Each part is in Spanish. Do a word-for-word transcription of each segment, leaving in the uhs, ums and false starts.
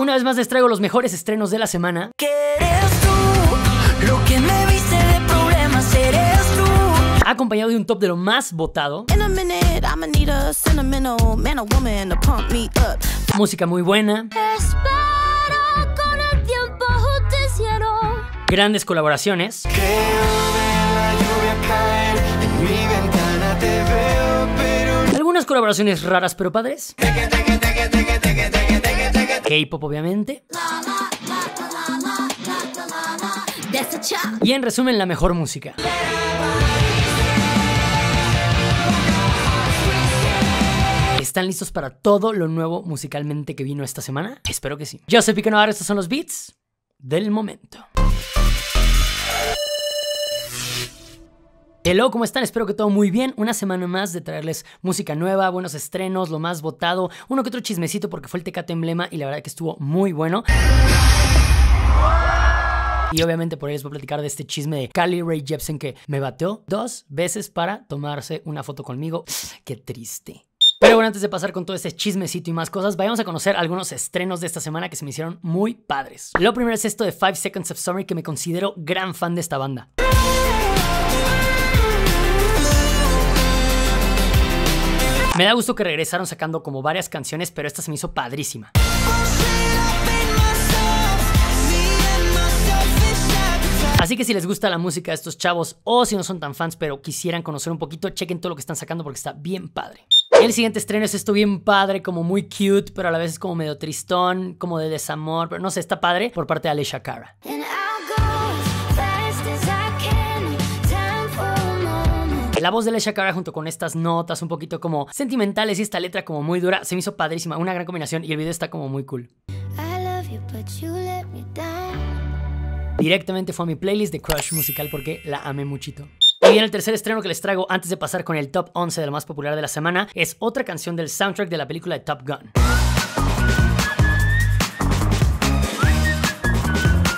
Una vez más les traigo los mejores estrenos de la semana. ¿Qué eres tú? Lo que me viste de problemas eres tú. Acompañado de un top de lo más votado. Minute, Anita, man, woman, música muy buena. Espera, con el tiempo justiciero. Grandes colaboraciones. Creo ver la lluvia caer, en mi ventana te veo, pero... Algunas colaboraciones raras pero padres. K-pop, obviamente. Y en resumen, la mejor música. ¿Están listos para todo lo nuevo musicalmente que vino esta semana? Espero que sí. Yo soy Pico Navarro, estos son los beats del momento. Hello, ¿cómo están? Espero que todo muy bien. Una semana más de traerles música nueva, buenos estrenos, lo más votado, uno que otro chismecito porque fue el Tecate Emblema y la verdad que estuvo muy bueno. Y obviamente por ahí les voy a platicar de este chisme de Carly Rae Jepsen que me bateó dos veces para tomarse una foto conmigo. Qué triste. Pero bueno, antes de pasar con todo este chismecito y más cosas, vayamos a conocer algunos estrenos de esta semana que se me hicieron muy padres. Lo primero es esto de five seconds of summer, que me considero gran fan de esta banda. Me da gusto que regresaron sacando como varias canciones, pero esta se me hizo padrísima. Así que si les gusta la música de estos chavos o si no son tan fans pero quisieran conocer un poquito, chequen todo lo que están sacando porque está bien padre. El siguiente estreno es esto bien padre, como muy cute, pero a la vez es como medio tristón, como de desamor, pero no sé, está padre, por parte de LÉ Shakara. La voz de LÉ Shakara junto con estas notas un poquito como sentimentales y esta letra como muy dura, se me hizo padrísima, una gran combinación y el video está como muy cool. Directamente fue a mi playlist de Crush musical porque la amé muchito. Y bien, el tercer estreno que les traigo antes de pasar con el top once de lo más popular de la semana es otra canción del soundtrack de la película de Top Gun.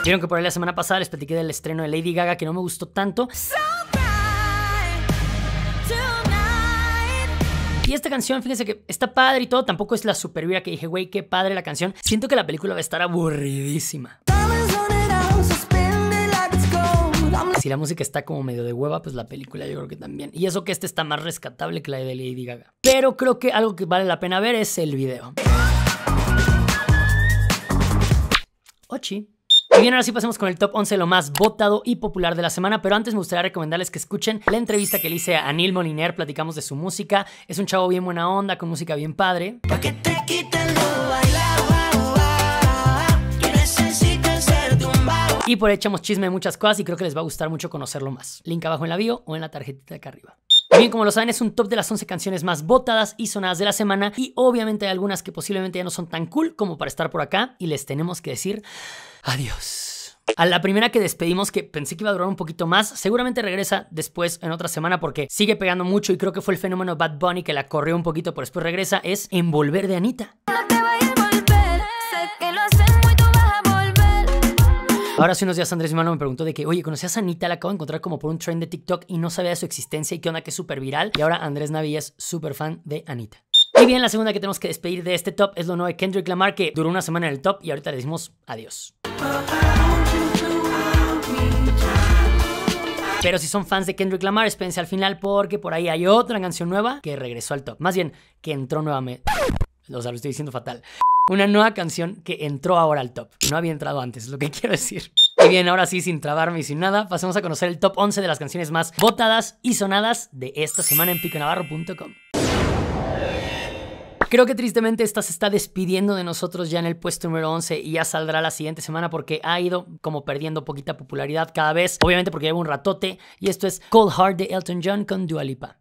Vieron que por ahí la semana pasada les platiqué del estreno de Lady Gaga que no me gustó tanto. Y esta canción, fíjense que está padre y todo, tampoco es la super vibra que dije, güey, qué padre la canción. Siento que la película va a estar aburridísima. Si la música está como medio de hueva, pues la película yo creo que también. Y eso que este está más rescatable que la de Lady Gaga. Pero creo que algo que vale la pena ver es el video. Ochi. Y bien, ahora sí pasemos con el top once, lo más votado y popular de la semana. Pero antes me gustaría recomendarles que escuchen la entrevista que le hice a Anil Moliner. Platicamos de su música. Es un chavo bien buena onda, con música bien padre. Pa' que te quiten lo bailado. Y por ahí echamos chisme de muchas cosas y creo que les va a gustar mucho conocerlo más. Link abajo en la bio o en la tarjetita de acá arriba. Bien, como lo saben, es un top de las once canciones más votadas y sonadas de la semana. Y obviamente hay algunas que posiblemente ya no son tan cool como para estar por acá. Y les tenemos que decir adiós. A la primera que despedimos, que pensé que iba a durar un poquito más, seguramente regresa después en otra semana porque sigue pegando mucho. Y creo que fue el fenómeno Bad Bunny que la corrió un poquito, pero después regresa, es Envolver de Anita. No te va a envolver, sé que lo haces muy. Ahora hace unos días Andrés mi hermano me preguntó de que, oye, ¿conocías a Anita? La acabo de encontrar como por un trend de TikTok y no sabía de su existencia y qué onda, que es súper viral. Y ahora Andrés Navi es súper fan de Anita. Y bien, la segunda que tenemos que despedir de este top es lo nuevo de Kendrick Lamar, que duró una semana en el top y ahorita le decimos adiós. Pero si son fans de Kendrick Lamar, espérense al final porque por ahí hay otra canción nueva que regresó al top. Más bien, que entró nuevamente. O sea, lo estoy diciendo fatal. Una nueva canción que entró ahora al top. No había entrado antes, es lo que quiero decir. Y bien, ahora sí, sin trabarme y sin nada, pasemos a conocer el top once de las canciones más votadas y sonadas de esta semana en pico navarro punto com. Creo que tristemente esta se está despidiendo de nosotros ya en el puesto número once y ya saldrá la siguiente semana porque ha ido como perdiendo poquita popularidad cada vez, obviamente porque lleva un ratote, y esto es Cold Heart de Elton John con Dualipa.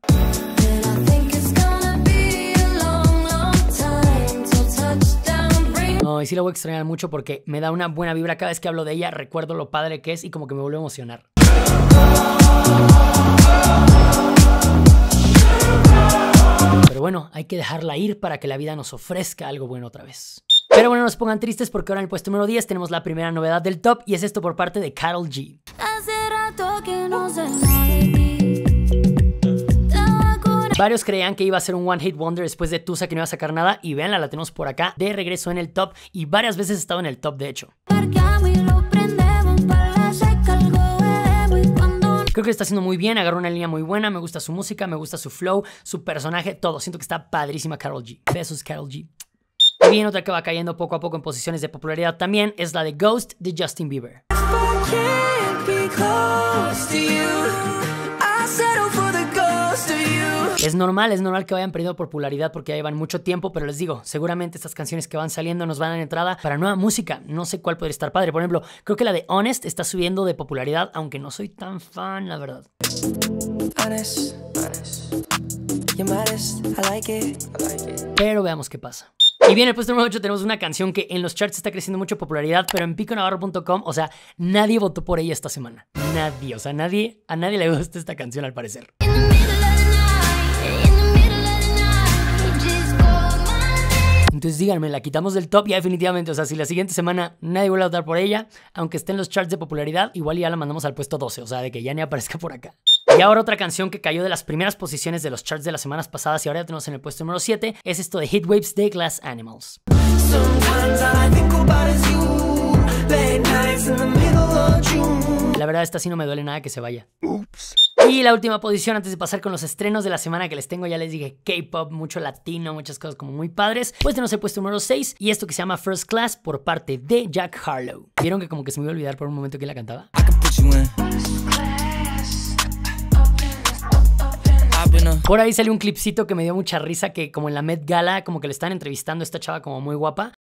No, y sí la voy a extrañar mucho porque me da una buena vibra. Cada vez que hablo de ella recuerdo lo padre que es y como que me vuelve a emocionar. Pero bueno, hay que dejarla ir para que la vida nos ofrezca algo bueno otra vez. Pero bueno, no se pongan tristes porque ahora en el puesto número diez tenemos la primera novedad del top y es esto por parte de Karol G. Varios creían que iba a ser un One Hit Wonder después de Tusa, que no iba a sacar nada, y véanla, la tenemos por acá de regreso en el top, y varias veces ha estado en el top de hecho. Creo que lo está haciendo muy bien, agarró una línea muy buena, me gusta su música, me gusta su flow, su personaje, todo. Siento que está padrísima Karol G. Besos, Karol G. Bien, otra que va cayendo poco a poco en posiciones de popularidad también es la de Ghost de Justin Bieber. Es normal, es normal que vayan perdiendo popularidad porque ya llevan mucho tiempo, pero les digo, seguramente estas canciones que van saliendo nos van a dar entrada para nueva música. No sé cuál podría estar padre. Por ejemplo, creo que la de Honest está subiendo de popularidad, aunque no soy tan fan, la verdad. Honest, honest. You're honest. I like it. I like it. Pero veamos qué pasa. Y bien, en el puesto número ocho tenemos una canción que en los charts está creciendo mucho popularidad, pero en pico navarro punto com, o sea, nadie votó por ella esta semana. Nadie, o sea, nadie, a nadie le gusta esta canción al parecer. Entonces díganme, la quitamos del top ya definitivamente. O sea, si la siguiente semana nadie vuelve a votar por ella, aunque esté en los charts de popularidad, igual ya la mandamos al puesto doce. O sea, de que ya ni aparezca por acá. Y ahora otra canción que cayó de las primeras posiciones de los charts de las semanas pasadas y ahora ya tenemos en el puesto número siete, es esto de Heatwaves de Glass Animals. La verdad, esta sí no me duele nada que se vaya. Ups. Y la última posición antes de pasar con los estrenos de la semana que les tengo, ya les dije K-pop, mucho latino, muchas cosas como muy padres. Pues tenemos el puesto número seis y esto que se llama First Class por parte de Jack Harlow. ¿Vieron que como que se me iba a olvidar por un momento quién la cantaba? Por ahí salió un clipcito que me dio mucha risa, que como en la Met Gala, como que le están entrevistando a esta chava como muy guapa.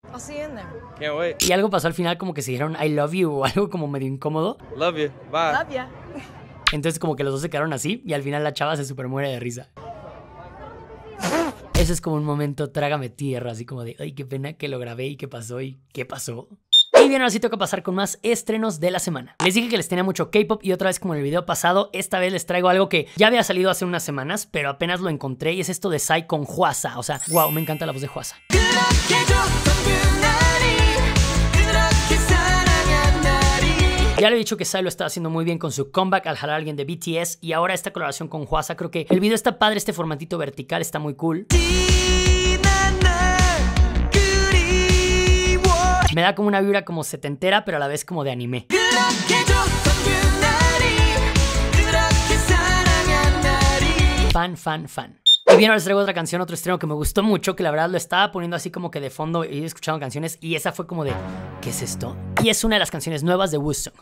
Y algo pasó al final, como que se dijeron I love you o algo como medio incómodo. Love you, bye. Love ya. Entonces como que los dos se quedaron así y al final la chava se super muere de risa. Eso es como un momento trágame tierra, así como de ay, qué pena que lo grabé y qué pasó y qué pasó. Y bien, ahora sí toca pasar con más estrenos de la semana. Les dije que les tenía mucho K-pop y otra vez como en el video pasado, esta vez les traigo algo que ya había salido hace unas semanas, pero apenas lo encontré y es esto de Psy con Hwasa. O sea, wow, me encanta la voz de Hwasa. Ya le he dicho que Psy lo está haciendo muy bien con su comeback al jalar a alguien de B T S y ahora esta colaboración con Hwasa. Creo que el video está padre, este formatito vertical está muy cool. Me da como una vibra como setentera, pero a la vez como de anime. Fan, fan, fan. Y bien, ahora les traigo otra canción, otro estreno que me gustó mucho, que la verdad lo estaba poniendo así como que de fondo y escuchando canciones y esa fue como de ¿qué es esto? Y es una de las canciones nuevas de Woosung.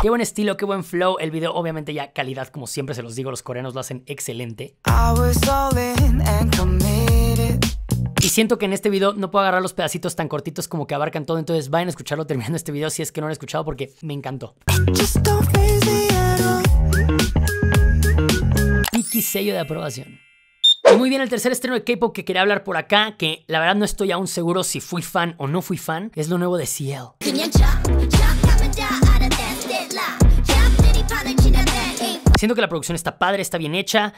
Qué buen estilo, qué buen flow. El video, obviamente, ya calidad, como siempre se los digo, los coreanos lo hacen excelente. Y siento que en este video no puedo agarrar los pedacitos tan cortitos como que abarcan todo, entonces vayan a escucharlo terminando este video si es que no lo han escuchado porque me encantó. Piqui sello de aprobación. Y muy bien, el tercer estreno de K-pop que quería hablar por acá, que la verdad no estoy aún seguro si fui fan o no fui fan, es lo nuevo de C L. Siento que la producción está padre, está bien hecha.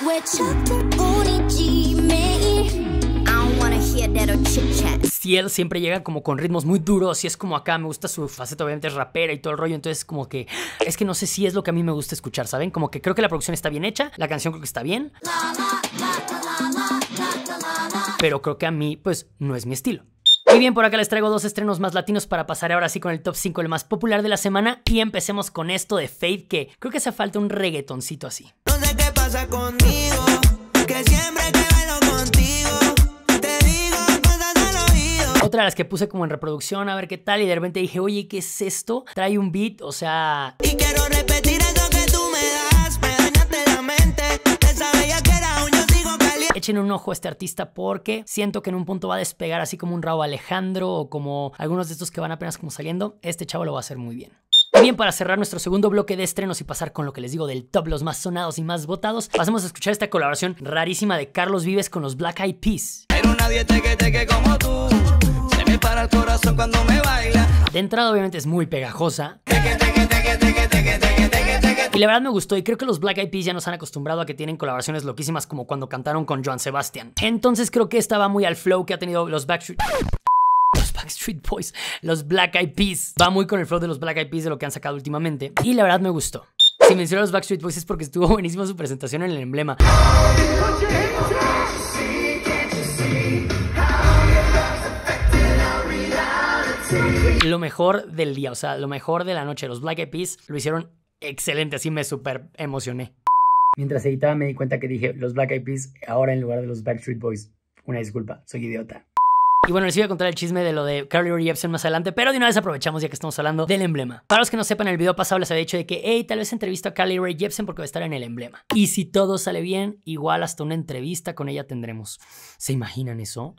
C L siempre llega como con ritmos muy duros y es como acá, me gusta su faceta, obviamente es rapera y todo el rollo, entonces como que es que no sé si es lo que a mí me gusta escuchar, ¿saben? Como que creo que la producción está bien hecha, la canción creo que está bien, pero creo que a mí pues no es mi estilo. Muy bien, por acá les traigo dos estrenos más latinos para pasar ahora sí con el top cinco, el más popular de la semana, y empecemos con esto de Fade, que creo que hace falta un reggaetoncito así. No sé qué pasa conmigo, que siempre te bailo contigo. Otra de las que puse como en reproducción a ver qué tal y de repente dije, oye, ¿qué es esto? Trae un beat, o sea... Y quiero repetir eso que tú me das, me dañaste la mente, esa bella que era un yo sigo caliente. Echen un ojo a este artista porque siento que en un punto va a despegar así como un Raúl Alejandro o como algunos de estos que van apenas como saliendo. Este chavo lo va a hacer muy bien. Bien, para cerrar nuestro segundo bloque de estrenos y pasar con lo que les digo del top, los más sonados y más votados, pasemos a escuchar esta colaboración rarísima de Carlos Vives con los Black Eyed Peas. Pero nadie teque teque como tú. Para el corazón cuando me baila. De entrada obviamente es muy pegajosa. Y la verdad me gustó y creo que los Black Eyed Peas ya nos han acostumbrado a que tienen colaboraciones loquísimas como cuando cantaron con Joan Sebastián. Entonces creo que esta va muy al flow que ha tenido los Backstreet... Los Backstreet Boys, los Black Eyed Peas. Va muy con el flow de los Black Eyed Peas de lo que han sacado últimamente. Y la verdad me gustó. Si menciono a los Backstreet Boys es porque estuvo buenísima su presentación en el Emblema. Lo mejor del día, o sea, lo mejor de la noche. Los Black Eyed Peas lo hicieron excelente, así me súper emocioné. Mientras editaba me di cuenta que dije los Black Eyed Peas ahora en lugar de los Backstreet Boys. Una disculpa, soy idiota. Y bueno, les iba a contar el chisme de lo de Carly Rae Jepsen más adelante, pero de una vez aprovechamos ya que estamos hablando del Emblema. Para los que no sepan, en el video pasado les había dicho de que, hey, tal vez entrevisto a Carly Rae Jepsen porque va a estar en el Emblema. Y si todo sale bien, igual hasta una entrevista con ella tendremos. ¿Se imaginan eso?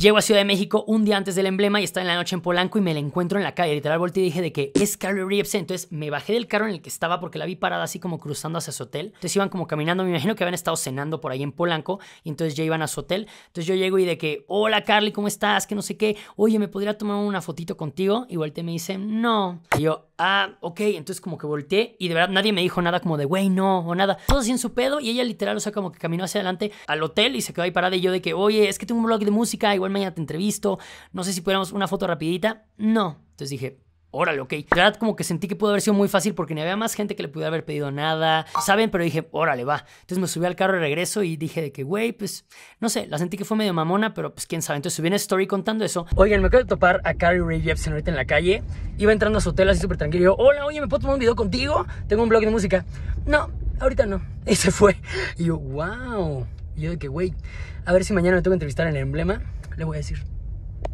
Llego a Ciudad de México un día antes del Emblema y estaba en la noche en Polanco y me la encuentro en la calle. Literal volteé y dije de que es Carly Rae Jepsen. Entonces me bajé del carro en el que estaba porque la vi parada así como cruzando hacia su hotel. Entonces iban como caminando, me imagino que habían estado cenando por ahí en Polanco y entonces ya iban a su hotel. Entonces yo llego y de que, hola Carly, ¿cómo estás? Que no sé qué. Oye, ¿me podría tomar una fotito contigo? Y volteé y me dice, no. Y yo, ah, ok. Entonces como que volteé y de verdad nadie me dijo nada como de, güey, no, o nada. Todo así en su pedo y ella literal, o sea, como que caminó hacia adelante al hotel y se quedó ahí parada y yo de que, oye, es que tengo un blog de música, igual mañana te entrevisto, no sé si pudiéramos una foto rapidita, no. Entonces dije, órale, ok. De verdad como que sentí que pudo haber sido muy fácil porque ni había más gente que le pudiera haber pedido nada, ¿saben? Pero dije, órale, va. Entonces me subí al carro de regreso y dije de que, güey, pues, no sé, la sentí que fue medio mamona, pero pues quién sabe. Entonces subí una story contando eso. Oigan, me acabo de topar a Carly Rae Jepsen ahorita en la calle. Iba entrando a su hotel así súper tranquilo. Yo, hola, oye, ¿me puedo tomar un video contigo? Tengo un blog de música. No, ahorita no. Y se fue. Y yo, wow. Y yo de que, güey, a ver si mañana me tengo que entrevistar en el Emblema. Le voy a decir.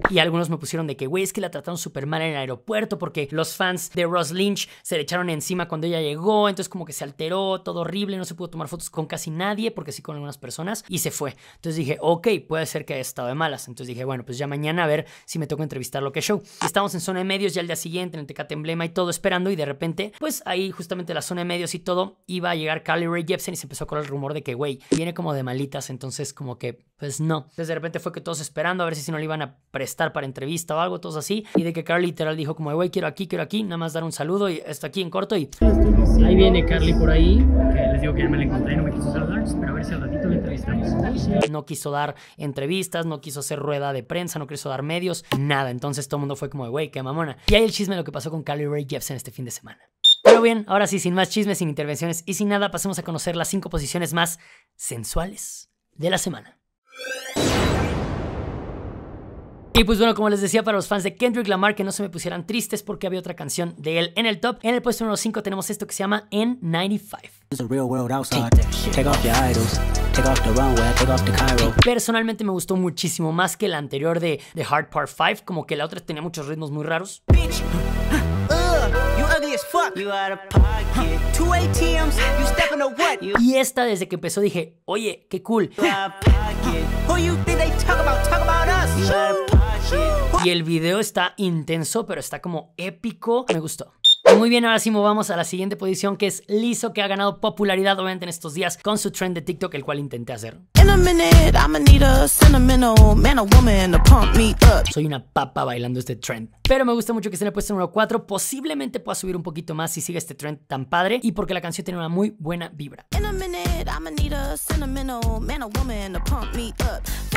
Y algunos me pusieron de que, güey, es que la trataron súper mal en el aeropuerto porque los fans de Ross Lynch se le echaron encima cuando ella llegó, entonces como que se alteró, todo horrible, no se pudo tomar fotos con casi nadie, porque sí con algunas personas, y se fue. Entonces dije, ok, puede ser que haya estado de malas. Entonces dije, bueno, pues ya mañana a ver si me toca entrevistar lo que show. Estamos en zona de medios ya el día siguiente, en el Tecate Emblema y todo esperando, y de repente, pues ahí justamente la zona de medios y todo, iba a llegar Carly Rae Jepsen y se empezó a correr el rumor de que, güey, viene como de malitas, entonces como que, pues no. Entonces de repente fue que todos esperando a ver si, si no le iban a prestar para entrevista o algo, todos así, y de que Carly literal dijo como, güey, quiero aquí, quiero aquí, nada más dar un saludo y esto aquí en corto y... Ahí viene Carly por ahí, que les digo que ya me la encontré y no me quiso saludar, pero a ver si al ratito la entrevistamos. No quiso dar entrevistas, no quiso hacer rueda de prensa, no quiso dar medios, nada, entonces todo el mundo fue como, güey, qué mamona. Y ahí el chisme de lo que pasó con Carly Rae Jepsen este fin de semana. Pero bien, ahora sí, sin más chismes, sin intervenciones y sin nada, pasemos a conocer las cinco posiciones más sensuales de la semana. Y pues bueno, como les decía, para los fans de Kendrick Lamar, que no se me pusieran tristes porque había otra canción de él en el top. En el puesto número cinco tenemos esto que se llama N ninety-five. Personalmente me gustó muchísimo más que la anterior de, de Hard Part five, como que la otra tenía muchos ritmos muy raros. Y esta desde que empezó dije, oye, qué cool. Y el video está intenso, pero está como épico. Me gustó. Muy bien, ahora sí movamos a la siguiente posición, que es Lizo, que ha ganado popularidad obviamente en estos días con su trend de TikTok, el cual intenté hacer. Soy una papa bailando este trend. Pero me gusta mucho que esté en el puesto número cuatro. Posiblemente pueda subir un poquito más si sigue este trend tan padre y porque la canción tiene una muy buena vibra.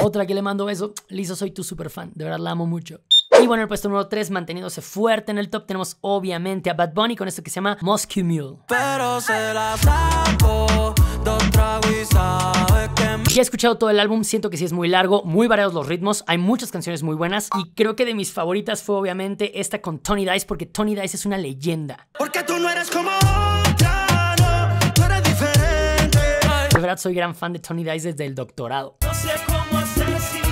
Otra que le mando beso, Lizo, soy tu super fan. De verdad la amo mucho. Y bueno, el puesto número tres, manteniéndose fuerte en el top, tenemos obviamente a Bad Bunny con esto que se llama Moscow Mule. Pero se la saco, dos tragos y sabe que... Ya he escuchado todo el álbum, siento que sí es muy largo, muy variados los ritmos, hay muchas canciones muy buenas y creo que de mis favoritas fue obviamente esta con Tony Dice, porque Tony Dice es una leyenda. Porque tú no eres como... otra, no, tú eres diferente. De verdad soy gran fan de Tony Dice desde el doctorado. No sé cómo hacer sin ti.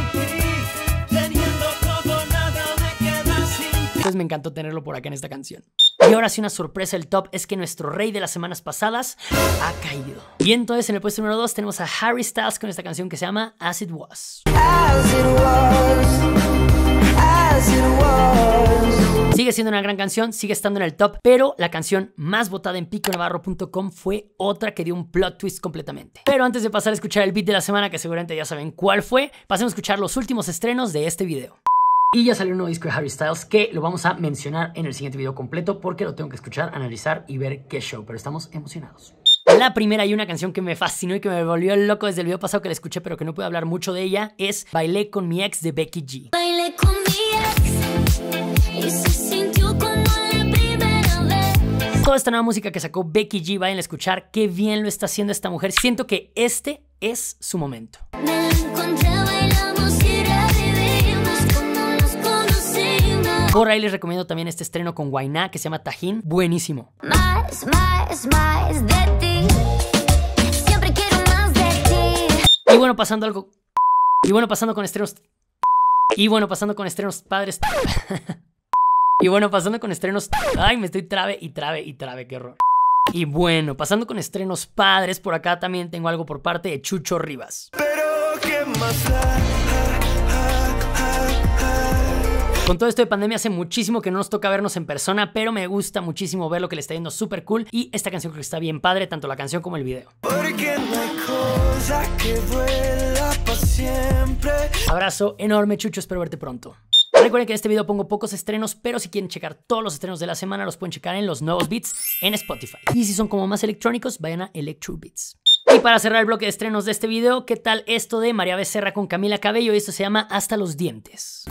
Entonces me encantó tenerlo por acá en esta canción. Y ahora sí, una sorpresa del top es que nuestro rey de las semanas pasadas ha caído. Y entonces en el puesto número dos tenemos a Harry Styles con esta canción que se llama As It Was. As it was, as it was. Sigue siendo una gran canción, sigue estando en el top, pero la canción más votada en pico navarro punto com fue otra que dio un plot twist completamente. Pero antes de pasar a escuchar el beat de la semana, que seguramente ya saben cuál fue, pasemos a escuchar los últimos estrenos de este video. Y ya salió un nuevo disco de Harry Styles que lo vamos a mencionar en el siguiente video completo porque lo tengo que escuchar, analizar y ver qué show, pero estamos emocionados. La primera y una canción que me fascinó y que me volvió loco desde el video pasado que la escuché pero que no pude hablar mucho de ella es Bailé con mi ex de Becky G. Bailé con mi ex y se sintió como la primera vez. toda esta nueva música que sacó Becky G, vayan a escuchar qué bien lo está haciendo esta mujer. Siento que este es su momento. Me la encontré, bailamos y revivimos como nos conocimos. Por ahí les recomiendo también este estreno con Wainá que se llama Tajín, buenísimo. Más, más, más de ti. Siempre quiero más de ti. Y bueno, pasando algo... Y bueno, pasando con estrenos... Y bueno, pasando con estrenos padres... Y bueno, pasando con estrenos... Ay, me estoy trabe y trabe y trabe, qué horror. Y bueno, pasando con estrenos padres, por acá también tengo algo por parte de Chucho Rivas. Pero qué más da, ah, ah, ah, ah. Con todo esto de pandemia hace muchísimo que no nos toca vernos en persona, pero me gusta muchísimo ver lo que le está yendo súper cool. Y esta canción creo que está bien padre, tanto la canción como el video. Porque no hay cosa que vuela pa' siempre. Abrazo enorme, Chucho, espero verte pronto. Recuerden que en este video pongo pocos estrenos, pero si quieren checar todos los estrenos de la semana, los pueden checar en Los Nuevos Beats en Spotify. Y si son como más electrónicos, vayan a Electro Beats. Y para cerrar el bloque de estrenos de este video, ¿qué tal esto de María Becerra con Camila Cabello? Esto se llama Hasta los dientes.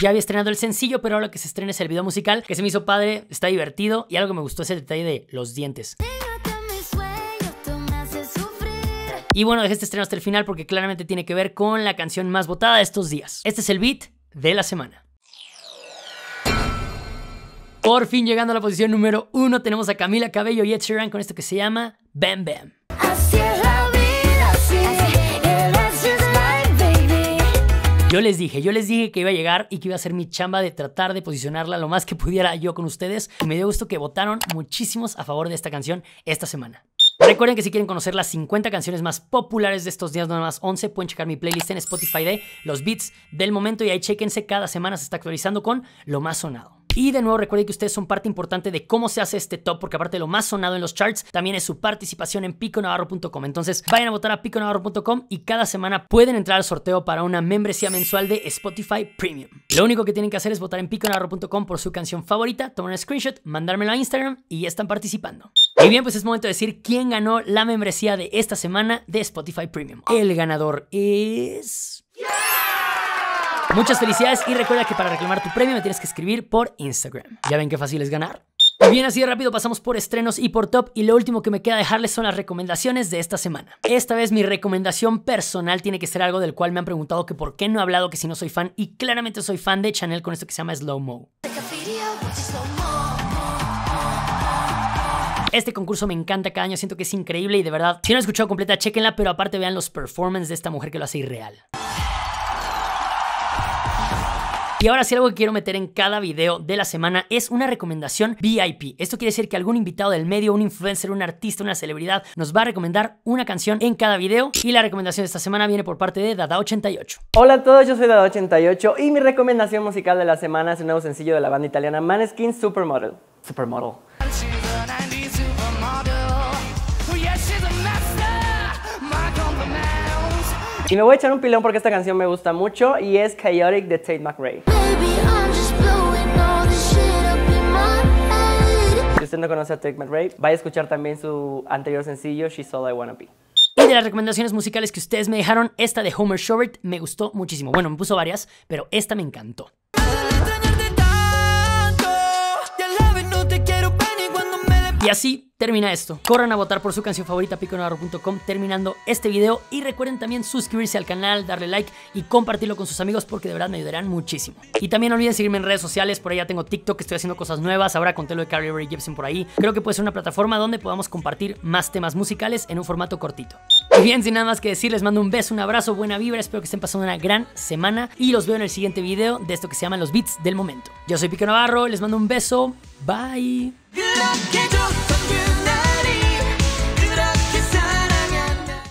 Ya había estrenado el sencillo, pero ahora que se estrena es el video musical, que se me hizo padre, está divertido, y algo que me gustó es el detalle de los dientes. Y bueno, dejé este estreno hasta el final porque claramente tiene que ver con la canción más votada de estos días. Este es el beat de la semana. Por fin llegando a la posición número uno, tenemos a Camila Cabello y Ed Sheeran con esto que se llama Bam Bam. Así es la vida, así es. Yo les dije, yo les dije que iba a llegar y que iba a ser mi chamba de tratar de posicionarla lo más que pudiera yo con ustedes. Y me dio gusto que votaron muchísimos a favor de esta canción esta semana. Recuerden que si quieren conocer las cincuenta canciones más populares de estos días, no nada más once, pueden checar mi playlist en Spotify de los beats del momento y ahí chéquense, cada semana se está actualizando con lo más sonado. Y de nuevo recuerden que ustedes son parte importante de cómo se hace este top, porque aparte de lo más sonado en los charts, también es su participación en pico navarro punto com. Entonces vayan a votar a pico navarro punto com y cada semana pueden entrar al sorteo para una membresía mensual de Spotify Premium. Lo único que tienen que hacer es votar en pico navarro punto com por su canción favorita, tomar un screenshot, mandármelo a Instagram y ya están participando. Y bien, pues es momento de decir quién ganó la membresía de esta semana de Spotify Premium. El ganador es... Yeah. Muchas felicidades y recuerda que para reclamar tu premio me tienes que escribir por Instagram. ¿Ya ven qué fácil es ganar? Y bien, así de rápido pasamos por estrenos y por top, y lo último que me queda dejarles son las recomendaciones de esta semana. Esta vez mi recomendación personal tiene que ser algo del cual me han preguntado que por qué no he hablado, que si no soy fan, y claramente soy fan de Chanel con esto que se llama Slow Mo. Este concurso me encanta cada año, siento que es increíble y de verdad, si no la han escuchado completa, chéquenla, pero aparte vean los performances de esta mujer que lo hace irreal. Y ahora sí, algo que quiero meter en cada video de la semana es una recomendación V I P. Esto quiere decir que algún invitado del medio, un influencer, un artista, una celebridad, nos va a recomendar una canción en cada video. Y la recomendación de esta semana viene por parte de Dada ochenta y ocho. Hola a todos, yo soy Dada ochenta y ocho y mi recomendación musical de la semana es un nuevo sencillo de la banda italiana Maneskin, Supermodel. Supermodel. Y me voy a echar un pilón porque esta canción me gusta mucho y es Chaotic de Tate McRae. Si usted no conoce a Tate McRae, vaya a escuchar también su anterior sencillo She's All I Wanna Be. Y de las recomendaciones musicales que ustedes me dejaron, esta de Homer Short me gustó muchísimo. Bueno, me puso varias, pero esta me encantó. Y así termina esto. Corran a votar por su canción favorita, pico navarro punto com, terminando este video. Y recuerden también suscribirse al canal, darle like y compartirlo con sus amigos porque de verdad me ayudarán muchísimo. Y también no olviden seguirme en redes sociales, por ahí ya tengo TikTok, estoy haciendo cosas nuevas, ahora conté lo de Carly Rae Jepsen por ahí. Creo que puede ser una plataforma donde podamos compartir más temas musicales en un formato cortito. Y bien, sin nada más que decir, les mando un beso, un abrazo, buena vibra, espero que estén pasando una gran semana y los veo en el siguiente video de esto que se llama Los Beats del Momento. Yo soy Pico Navarro, les mando un beso, bye.